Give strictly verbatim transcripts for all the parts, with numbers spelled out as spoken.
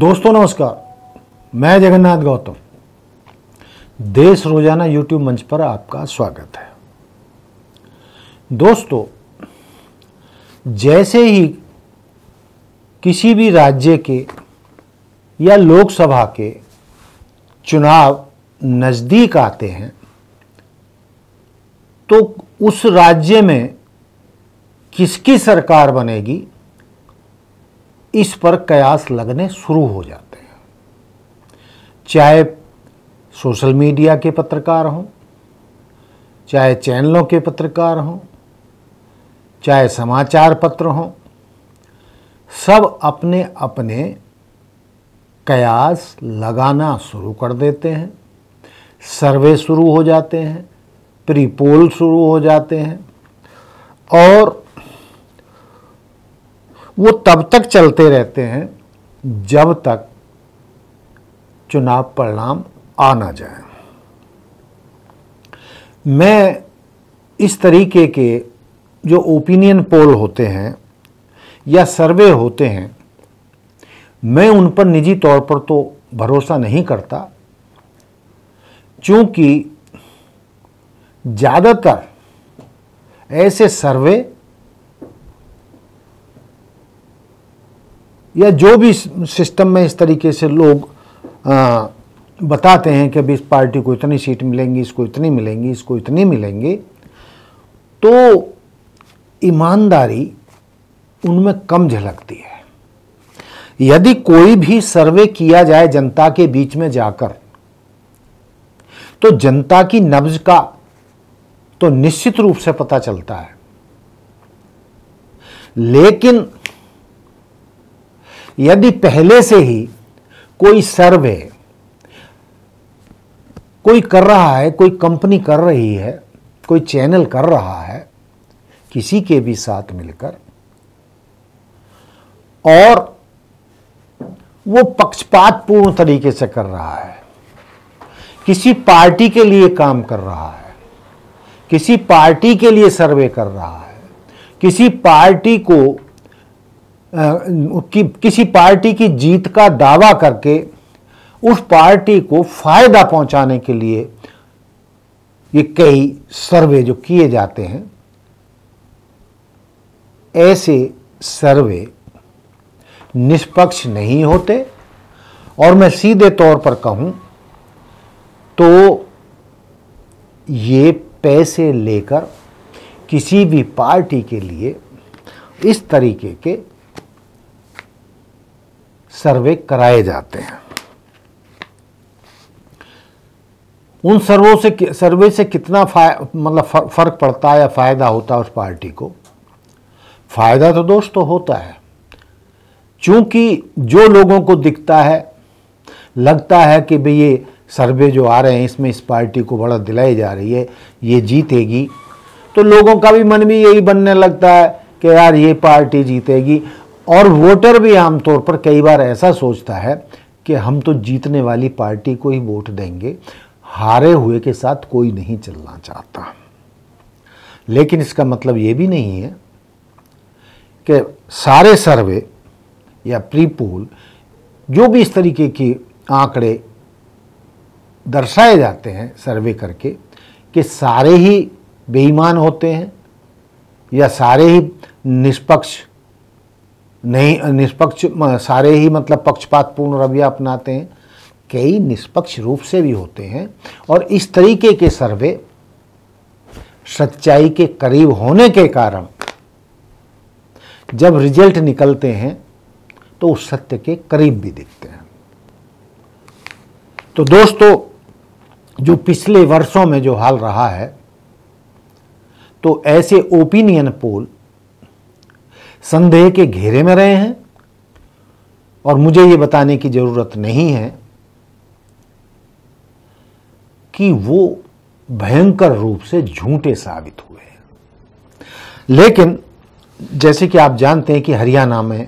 दोस्तों नमस्कार, मैं जगन्नाथ गौतम, देश रोजाना यूट्यूब मंच पर आपका स्वागत है। दोस्तों, जैसे ही किसी भी राज्य के या लोकसभा के चुनाव नज़दीक आते हैं तो उस राज्य में किसकी सरकार बनेगी इस पर कयास लगने शुरू हो जाते हैं। चाहे सोशल मीडिया के पत्रकार हों, चाहे चैनलों के पत्रकार हों, चाहे समाचार पत्र हों, सब अपने अपने कयास लगाना शुरू कर देते हैं। सर्वे शुरू हो जाते हैं, प्री पोल शुरू हो जाते हैं और वो तब तक चलते रहते हैं जब तक चुनाव परिणाम आ ना जाए। मैं इस तरीके के जो ओपिनियन पोल होते हैं या सर्वे होते हैं, मैं उन पर निजी तौर पर तो भरोसा नहीं करता, क्योंकि ज़्यादातर ऐसे सर्वे या जो भी सिस्टम में इस तरीके से लोग आ, बताते हैं कि अभी इस पार्टी को इतनी सीट मिलेंगी, इसको इतनी मिलेंगी, इसको इतनी मिलेंगी, तो ईमानदारी उनमें कम झलकती है। यदि कोई भी सर्वे किया जाए जनता के बीच में जाकर, तो जनता की नब्ज का तो निश्चित रूप से पता चलता है, लेकिन यदि पहले से ही कोई सर्वे कोई कर रहा है, कोई कंपनी कर रही है, कोई चैनल कर रहा है किसी के भी साथ मिलकर, और वो पक्षपातपूर्ण तरीके से कर रहा है, किसी पार्टी के लिए काम कर रहा है, किसी पार्टी के लिए सर्वे कर रहा है, किसी पार्टी को कि, किसी पार्टी की जीत का दावा करके उस पार्टी को फायदा पहुंचाने के लिए ये कई सर्वे जो किए जाते हैं, ऐसे सर्वे निष्पक्ष नहीं होते। और मैं सीधे तौर पर कहूं तो ये पैसे लेकर किसी भी पार्टी के लिए इस तरीके के सर्वे कराए जाते हैं। उन सर्वों से सर्वे से कितना मतलब फर्क पड़ता है या फायदा होता है उस पार्टी को? फायदा तो दोस्तों होता है, क्योंकि जो लोगों को दिखता है, लगता है कि भाई ये सर्वे जो आ रहे हैं इसमें इस पार्टी को बढ़त दिलाई जा रही है, ये जीतेगी, तो लोगों का भी मन भी यही बनने लगता है कि यार ये पार्टी जीतेगी। और वोटर भी आमतौर पर कई बार ऐसा सोचता है कि हम तो जीतने वाली पार्टी को ही वोट देंगे, हारे हुए के साथ कोई नहीं चलना चाहता। लेकिन इसका मतलब ये भी नहीं है कि सारे सर्वे या प्री पोल जो भी इस तरीके के आंकड़े दर्शाए जाते हैं सर्वे करके, कि सारे ही बेईमान होते हैं या सारे ही निष्पक्ष नहीं निष्पक्ष सारे ही मतलब पक्षपातपूर्ण रवैया अपनाते हैं। कई निष्पक्ष रूप से भी होते हैं, और इस तरीके के सर्वे सच्चाई के करीब होने के कारण जब रिजल्ट निकलते हैं तो उस सत्य के करीब भी दिखते हैं। तो दोस्तों, जो पिछले वर्षों में जो हाल रहा है, तो ऐसे ओपिनियन पोल संदेह के घेरे में रहे हैं, और मुझे ये बताने की ज़रूरत नहीं है कि वो भयंकर रूप से झूठे साबित हुए हैं। लेकिन जैसे कि आप जानते हैं कि हरियाणा में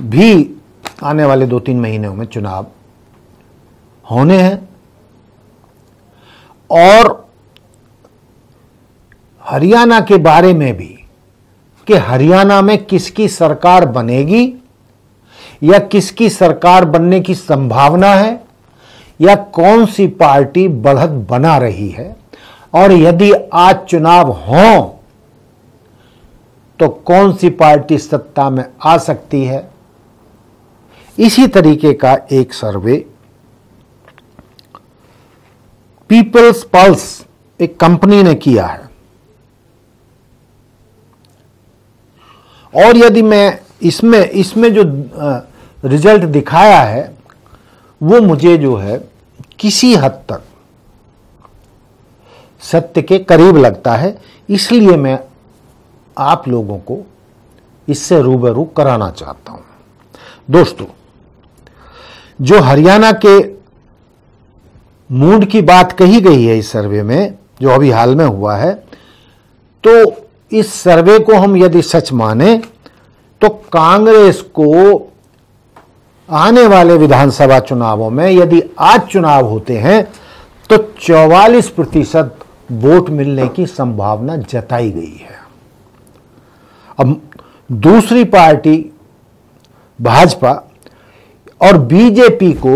भी आने वाले दो तीन महीनों में चुनाव होने हैं, और हरियाणा के बारे में भी कि हरियाणा में किसकी सरकार बनेगी या किसकी सरकार बनने की संभावना है या कौन सी पार्टी बढ़त बना रही है, और यदि आज चुनाव हों तो कौन सी पार्टी सत्ता में आ सकती है। इसी तरीके का एक सर्वे पीपल्स पल्स एक कंपनी ने किया है, और यदि मैं इसमें इसमें जो रिजल्ट दिखाया है वो मुझे जो है किसी हद तक सत्य के करीब लगता है, इसलिए मैं आप लोगों को इससे रूबरू कराना चाहता हूं। दोस्तों, जो हरियाणा के मूड की बात कही गई है इस सर्वे में, जो अभी हाल में हुआ है, तो इस सर्वे को हम यदि सच माने तो कांग्रेस को आने वाले विधानसभा चुनावों में, यदि आज चुनाव होते हैं, तो चौवालीस प्रतिशत वोट मिलने की संभावना जताई गई है। अब दूसरी पार्टी भाजपा और बीजेपी को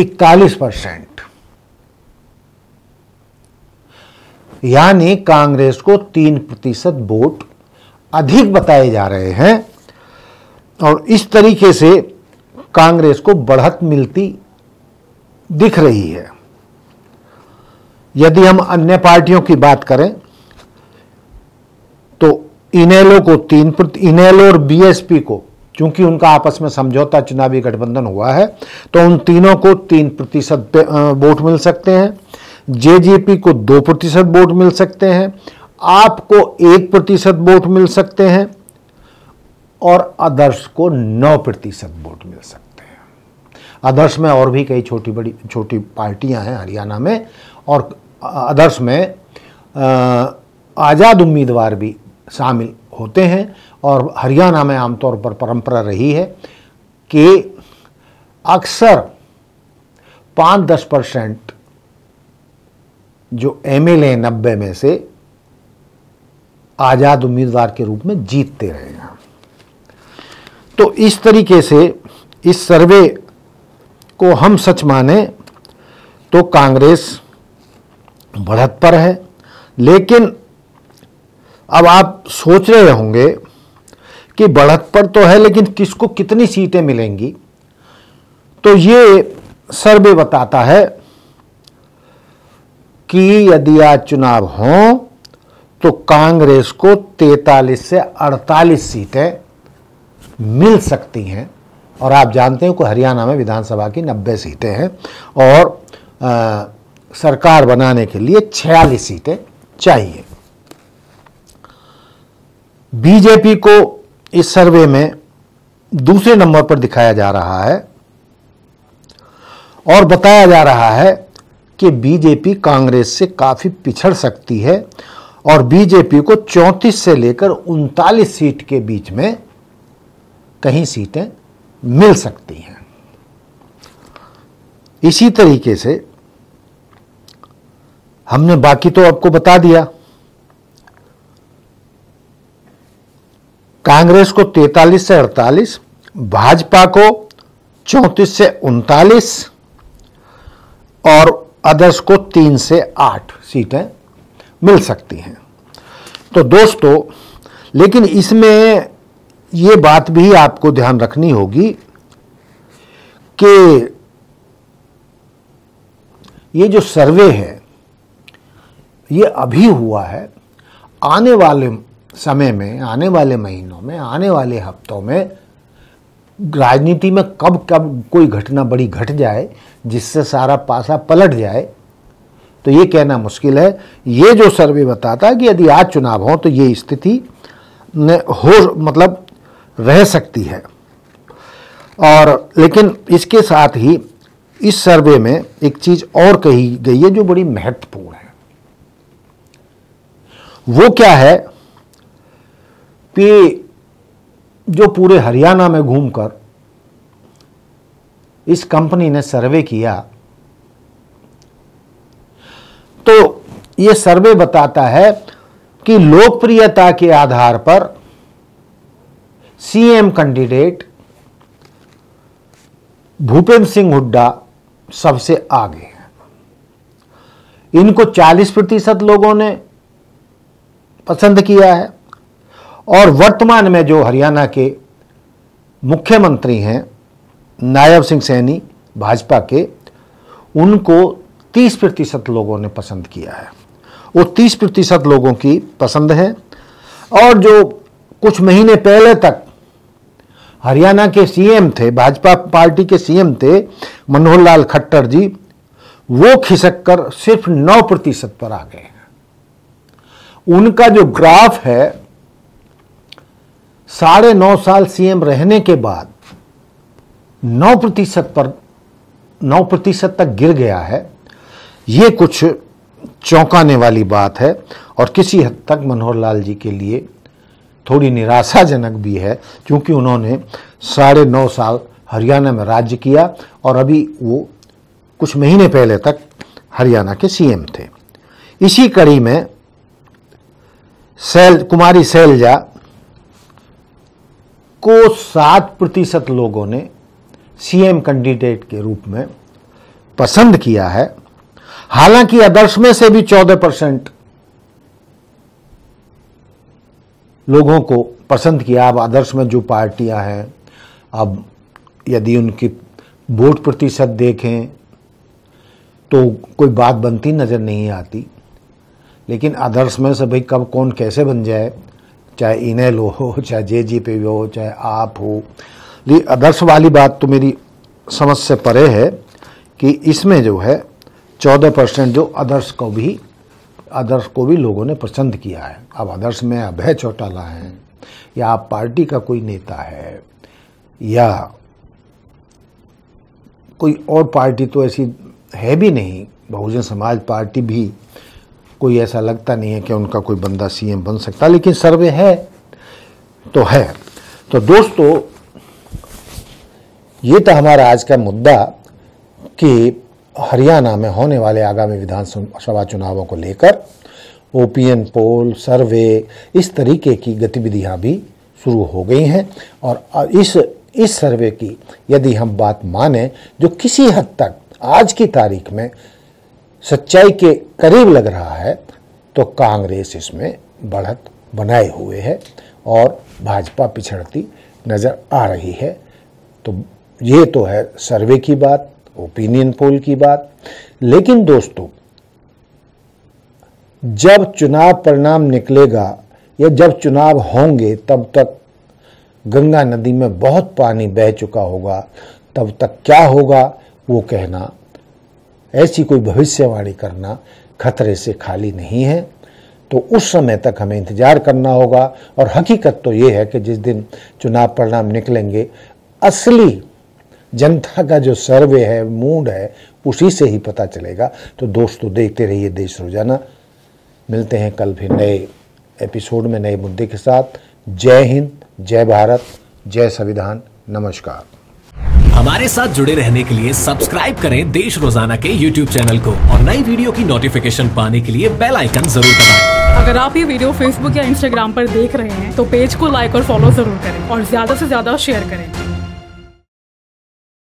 इकतालीस परसेंट, यानी कांग्रेस को तीन प्रतिशत वोट अधिक बताए जा रहे हैं, और इस तरीके से कांग्रेस को बढ़त मिलती दिख रही है। यदि हम अन्य पार्टियों की बात करें तो इनेलो को तीन प्रति इनेलो और बीएसपी को, क्योंकि उनका आपस में समझौता चुनावी गठबंधन हुआ है, तो उन तीनों को तीन प्रतिशत वोट मिल सकते हैं। जेजेपी को दो प्रतिशत वोट मिल सकते हैं, आपको एक प्रतिशत वोट मिल सकते हैं, और आदर्श को नौ प्रतिशत वोट मिल सकते हैं। आदर्श में और भी कई छोटी बड़ी छोटी पार्टियां हैं हरियाणा में, और आदर्श में आज़ाद उम्मीदवार भी शामिल होते हैं, और हरियाणा में आमतौर पर परंपरा रही है कि अक्सर पाँच दस परसेंट जो एमएलए नब्बे में से आज़ाद उम्मीदवार के रूप में जीतते रहे हैं। तो इस तरीके से इस सर्वे को हम सच माने तो कांग्रेस बढ़त पर है, लेकिन अब आप सोच रहे होंगे कि बढ़त पर तो है लेकिन किसको कितनी सीटें मिलेंगी, तो ये सर्वे बताता है कि यदि आज चुनाव हों तो कांग्रेस को तैंतालीस से अड़तालीस सीटें मिल सकती हैं, और आप जानते हो कि हरियाणा में विधानसभा की नब्बे सीटें हैं, और आ, सरकार बनाने के लिए छियालीस सीटें चाहिए। बीजेपी को इस सर्वे में दूसरे नंबर पर दिखाया जा रहा है, और बताया जा रहा है कि बीजेपी कांग्रेस से काफ़ी पिछड़ सकती है, और बीजेपी को चौंतीस से लेकर उनतालीस सीट के बीच में कहीं सीटें मिल सकती हैं। इसी तरीके से हमने बाकी तो आपको बता दिया। कांग्रेस को तैंतालीस से अड़तालीस, भाजपा को चौंतीस से उनतालीस, और आदर्श को तीन से आठ सीटें मिल सकती हैं। तो दोस्तों, लेकिन इसमें ये बात भी आपको ध्यान रखनी होगी कि ये जो सर्वे है ये अभी हुआ है। आने वाले समय में, आने वाले महीनों में, आने वाले हफ्तों में राजनीति में कब कब कोई घटना बड़ी घट जाए जिससे सारा पासा पलट जाए, तो ये कहना मुश्किल है। ये जो सर्वे बताता है कि यदि आज चुनाव हो तो ये स्थिति हो मतलब रह सकती है। और लेकिन इसके साथ ही इस सर्वे में एक चीज़ और कही गई है जो बड़ी महत्वपूर्ण है। वो क्या है कि जो पूरे हरियाणा में घूमकर इस कंपनी ने सर्वे किया, तो ये सर्वे बताता है कि लोकप्रियता के आधार पर सीएम कैंडिडेट भूपेंद्र सिंह हुड्डा सबसे आगे हैं। इनको चालीस प्रतिशत लोगों ने पसंद किया है और वर्तमान में जो हरियाणा के मुख्यमंत्री हैं नायब सिंह सैनी भाजपा के, उनको तीस प्रतिशत लोगों ने पसंद किया है। वो तीस प्रतिशत लोगों की पसंद है। और जो कुछ महीने पहले तक हरियाणा के सीएम थे, भाजपा पार्टी के सीएम थे मनोहर लाल खट्टर जी, वो खिसक कर सिर्फ नौ प्रतिशत पर आ गए हैं। उनका जो ग्राफ है, साढ़े नौ साल सीएम रहने के बाद नौ प्रतिशत पर नौ प्रतिशत तक गिर गया है। ये कुछ चौंकाने वाली बात है और किसी हद तक मनोहर लाल जी के लिए थोड़ी निराशाजनक भी है, क्योंकि उन्होंने साढ़े नौ साल हरियाणा में राज्य किया और अभी वो कुछ महीने पहले तक हरियाणा के सीएम थे। इसी कड़ी में सैल कुमारी सैलजा को सात प्रतिशत लोगों ने सीएम कैंडिडेट के रूप में पसंद किया है। हालांकि आदर्श में से भी चौदह परसेंट लोगों को पसंद किया। अब आदर्श में जो पार्टियां हैं, अब यदि उनकी वोट प्रतिशत देखें तो कोई बात बनती नज़र नहीं आती, लेकिन आदर्श में से भाई कब कौन कैसे बन जाए, चाहे इनेल हो, चाहे जे जी पे हो, चाहे आप हो, ये आदर्श वाली बात तो मेरी समझ से परे है कि इसमें जो है चौदह परसेंट जो आदर्श को भी आदर्श को भी लोगों ने पसंद किया है। अब आदर्श में अभय चौटाला हैं या आप पार्टी का कोई नेता है या कोई और पार्टी तो ऐसी है भी नहीं, बहुजन समाज पार्टी भी कोई ऐसा लगता नहीं है कि उनका कोई बंदा सीएम बन सकता, लेकिन सर्वे है तो है। तो दोस्तों, ये तो हमारा आज का मुद्दा कि हरियाणा में होने वाले आगामी विधानसभा चुनावों को लेकर ओपिनियन पोल, सर्वे, इस तरीके की गतिविधियां भी शुरू हो गई हैं। और इस इस सर्वे की यदि हम बात माने, जो किसी हद तक आज की तारीख में सच्चाई के करीब लग रहा है, तो कांग्रेस इसमें बढ़त बनाए हुए है और भाजपा पिछड़ती नज़र आ रही है। तो ये तो है सर्वे की बात, ओपिनियन पोल की बात। लेकिन दोस्तों, जब चुनाव परिणाम निकलेगा या जब चुनाव होंगे, तब तक गंगा नदी में बहुत पानी बह चुका होगा। तब तक क्या होगा वो कहना, ऐसी कोई भविष्यवाणी करना खतरे से खाली नहीं है। तो उस समय तक हमें इंतज़ार करना होगा। और हकीकत तो ये है कि जिस दिन चुनाव परिणाम निकलेंगे, असली जनता का जो सर्वे है, मूड है, उसी से ही पता चलेगा। तो दोस्तों, देखते रहिए देश रोजाना। मिलते हैं कल फिर नए एपिसोड में नए मुद्दे के साथ। जय हिंद, जय भारत, जय संविधान। नमस्कार। हमारे साथ जुड़े रहने के लिए सब्सक्राइब करें देश रोजाना के यूट्यूब चैनल को और नई वीडियो की नोटिफिकेशन पाने के लिए बेल आइकन जरूर दबाएं। अगर आप ये वीडियो फेसबुक या इंस्टाग्राम पर देख रहे हैं तो पेज को लाइक और फॉलो जरूर करें और ज्यादा से ज्यादा शेयर करें।